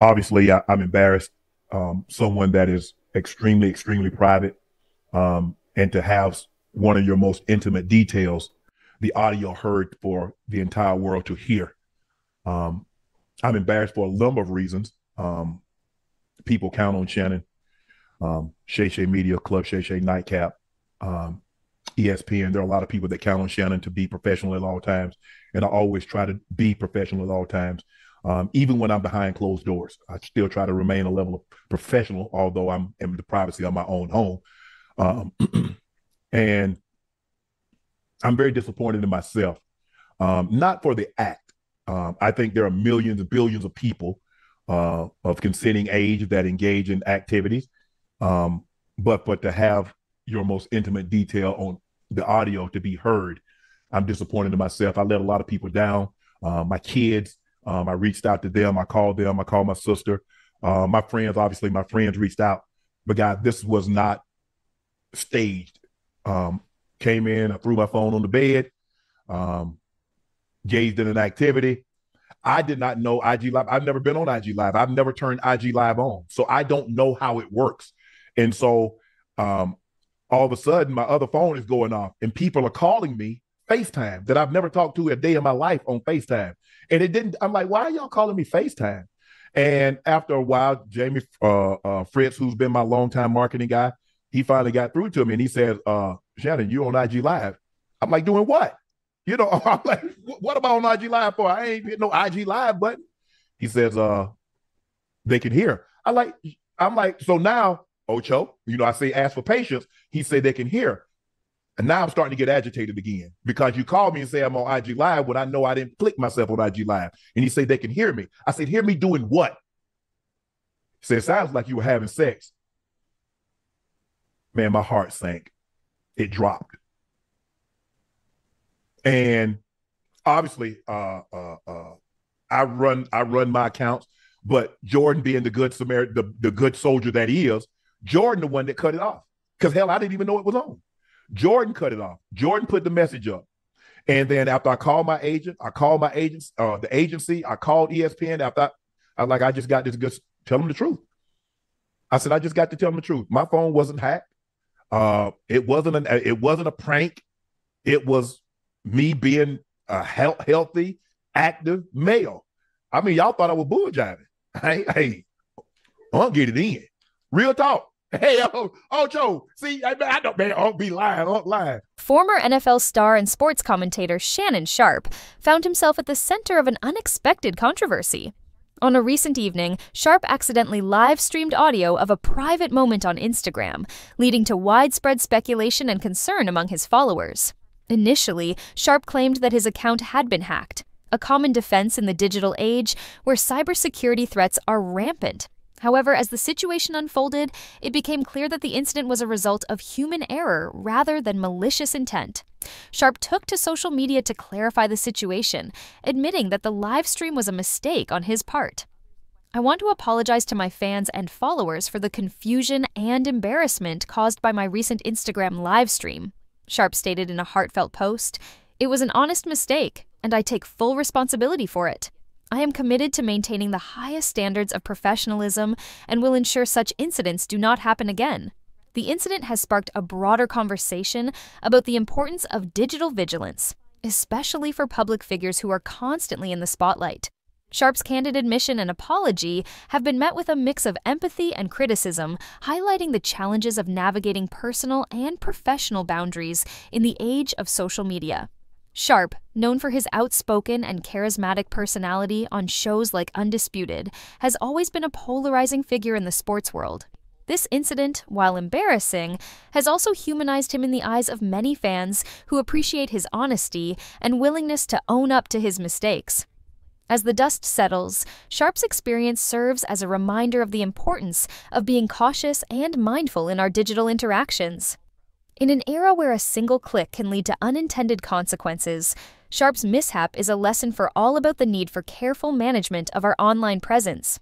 Obviously, I'm embarrassed. Someone that is extremely, extremely private, and to have one of your most intimate details, the audio heard for the entire world to hear. I'm embarrassed for a number of reasons. People count on Shannon, Shay Shay Media Club, Shay Shay Nightcap, ESPN. There are a lot of people that count on Shannon to be professional at all times. And I always try to be professional at all times. Even when I'm behind closed doors, I still try to remain a level of professional, although I'm in the privacy of my own home. And I'm very disappointed in myself, not for the act. I think there are millions and billions of people of consenting age that engage in activities, but to have your most intimate detail on the audio to be heard, I'm disappointed in myself. I let a lot of people down, my kids. I reached out to them. I called my sister, my friends. Obviously, my friends reached out, but God, this was not staged. Came in, I threw my phone on the bed, engaged in an activity. I did not know IG Live. I've never been on IG Live. I've never turned IG Live on, so I don't know how it works. And so, all of a sudden, my other phone is going off, and people are calling me FaceTime that I've never talked to a day in my life on FaceTime. And it didn't, I'm like, why are y'all calling me FaceTime? And after a while, Jamie Fritz, who's been my longtime marketing guy, he finally got through to me and he said, Shannon, you on IG Live. I'm like, doing what? You know, I'm like, what am I on IG Live for? I ain't hit no IG Live button. He says, they can hear. I'm like, so now, Ocho, you know, I say ask for patience. He said they can hear. And now I'm starting to get agitated again because you called me and say I'm on IG Live when I know I didn't click myself on IG Live. And he said they can hear me. I said, hear me doing what? He said, sounds like you were having sex. Man, my heart sank. It dropped. And obviously, I run my accounts, but Jordan being the good Samaritan, the good soldier that he is, Jordan the one that cut it off. Because hell, I didn't even know it was on. Jordan cut it off. Jordan put the message up. And then after I called my agent, I called my agents, the agency, I called ESPN. After I'm like, I just got this good, tell them the truth. I said, I just got to tell them the truth. My phone wasn't hacked. It wasn't a prank. It was me being a healthy, active male. I mean, y'all thought I was bull jiving. Hey, I'll get it in. Real talk. Hey, Ocho, see, I don't, man, I'll be lying, I'll lie. Former NFL star and sports commentator Shannon Sharpe found himself at the center of an unexpected controversy. On a recent evening, Sharpe accidentally live-streamed audio of a private moment on Instagram, leading to widespread speculation and concern among his followers. Initially, Sharpe claimed that his account had been hacked, a common defense in the digital age where cybersecurity threats are rampant. However, as the situation unfolded, it became clear that the incident was a result of human error rather than malicious intent. Sharpe took to social media to clarify the situation, admitting that the live stream was a mistake on his part. I want to apologize to my fans and followers for the confusion and embarrassment caused by my recent Instagram live stream, Sharpe stated in a heartfelt post. It was an honest mistake, and I take full responsibility for it. I am committed to maintaining the highest standards of professionalism and will ensure such incidents do not happen again. The incident has sparked a broader conversation about the importance of digital vigilance, especially for public figures who are constantly in the spotlight. Sharpe's candid admission and apology have been met with a mix of empathy and criticism, highlighting the challenges of navigating personal and professional boundaries in the age of social media. Sharpe, known for his outspoken and charismatic personality on shows like Undisputed, has always been a polarizing figure in the sports world. This incident, while embarrassing, has also humanized him in the eyes of many fans who appreciate his honesty and willingness to own up to his mistakes. As the dust settles, Sharpe's experience serves as a reminder of the importance of being cautious and mindful in our digital interactions. In an era where a single click can lead to unintended consequences, Sharpe's mishap is a lesson for all about the need for careful management of our online presence.